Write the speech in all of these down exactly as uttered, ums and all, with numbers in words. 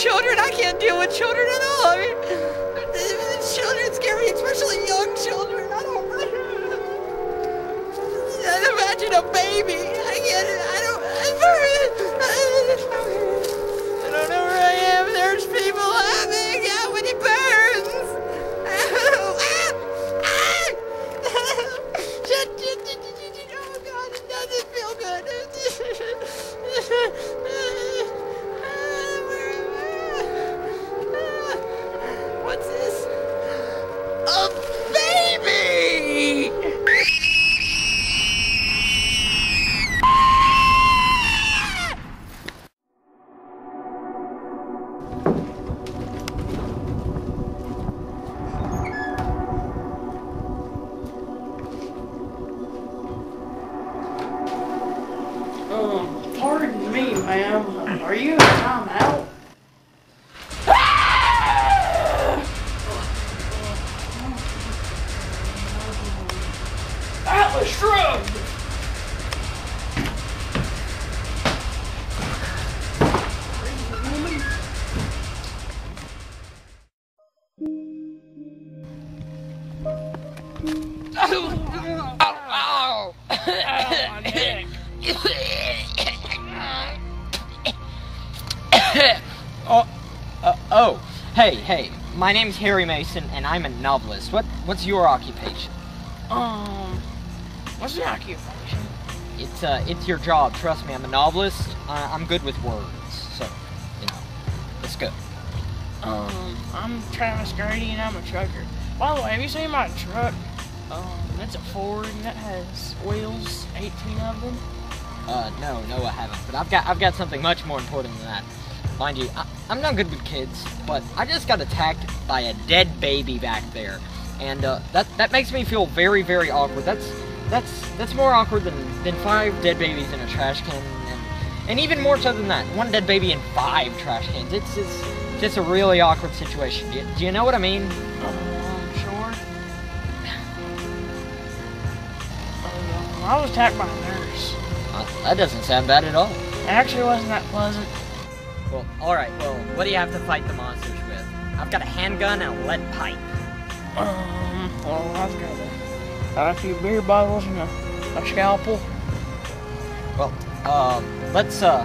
children. I can't deal with children at all. I mean, children scare me, especially young children. I don't. I don't imagine a baby. I can't. I don't. I don't know where I am. There's people having how many burns. Oh God, it doesn't feel good. What's this? A baby! Hey, hey, my name's Harry Mason, and I'm a novelist. What, what's your occupation? Um, what's your occupation? It's, uh, it's your job, trust me. I'm a novelist. Uh, I'm good with words, so, you know, let's go. Um, I'm Travis Grady, and I'm a trucker. By the way, have you seen my truck? Um, that's a Ford, and that has wheels, eighteen of them. Uh, no, no, I haven't, but I've got, I've got something much more important than that. Mind you, I, I'm not good with kids, but I just got attacked by a dead baby back there, and uh, that that makes me feel very, very awkward. That's that's that's more awkward than than five dead babies in a trash can, and, and even more so than that, one dead baby in five trash cans. It's it's just a really awkward situation. Do you, do you know what I mean? Um, sure. um, I was attacked by a nurse. Uh, that doesn't sound bad at all. It actually wasn't that pleasant. Well, alright, well, what do you have to fight the monsters with? I've got a handgun and a lead pipe. Um, well, I've got a, got a few beer bottles and a, a scalpel. Well, um, let's, uh,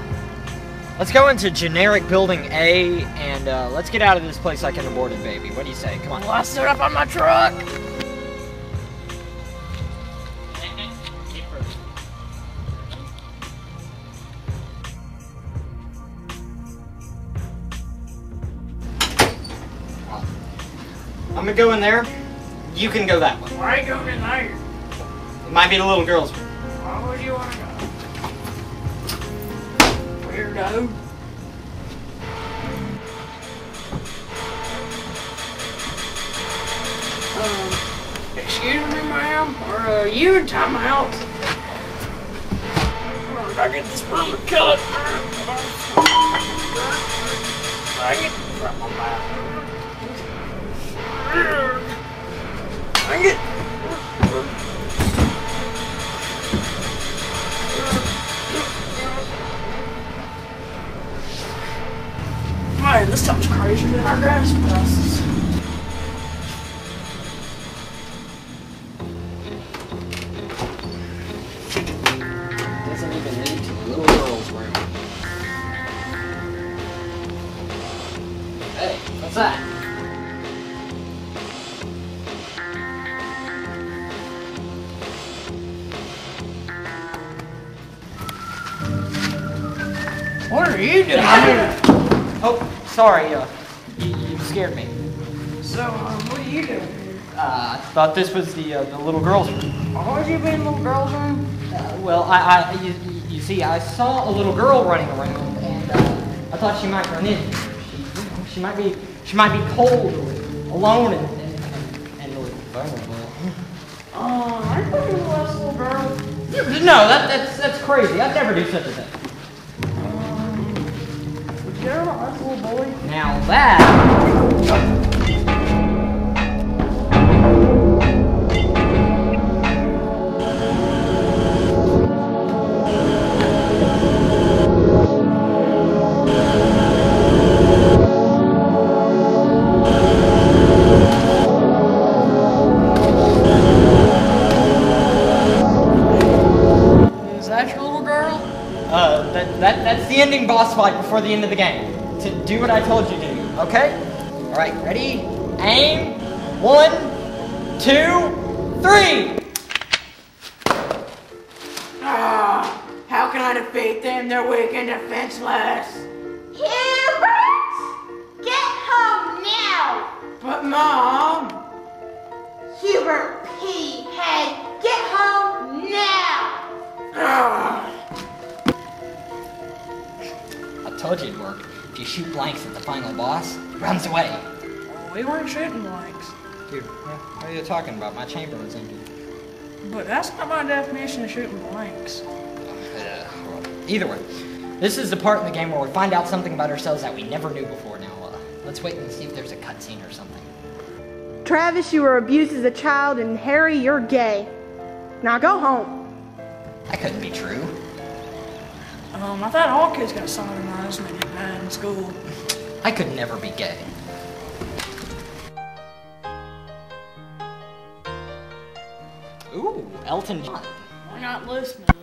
let's go into generic building A, and, uh, let's get out of this place like an aborted baby. What do you say? Come on. Well, I stood up on my truck! I'm gonna go in there. You can go that way. Why go in there? It might be the little girls. Why would you want to go? Weirdo. Um, excuse me, ma'am. Are uh, you in timeout? I get this permit cut. I get from my mouth. I get. Man, this sounds crazier than our grass passes. Doesn't even lead to the little girl's room. Hey, what's that? What are you doing? Oh, sorry, uh, you, you scared me. So, um, what are you doing? Uh, I thought this was the, uh, the little girl's room. Oh, would you be in the little girl's room? Uh, well, I, I, you, you see, I saw a little girl running around, and, uh, I thought she might run in. She, she might be, she might be cold, or alone, and, and, and, and vulnerable. Oh, uh, I thought you were this little girl. No, that, that's, that's crazy. I'd never do such a thing. Now that... the ending boss fight before the end of the game. To do what I told you to do, okay? Alright, ready? Aim. One, two, three! Ah, how can I defeat them? They're weak and defenseless. Hubert! Get home now! But Mom! Hubert P. Head, get home now! Ah. I told you it'd work. If you shoot blanks at the final boss, he runs away. We weren't shooting blanks. Dude, what are you talking about? My chamber was empty. But that's not my definition of shooting blanks. Uh, either way, this is the part in the game where we find out something about ourselves that we never knew before. Now, uh, let's wait and see if there's a cutscene or something. Travis, you were abused as a child, and Harry, you're gay. Now go home. That couldn't be true. Um, I thought all kids got sodomized when they did bad in school. I could never be gay. Ooh, Elton John. We're not listening.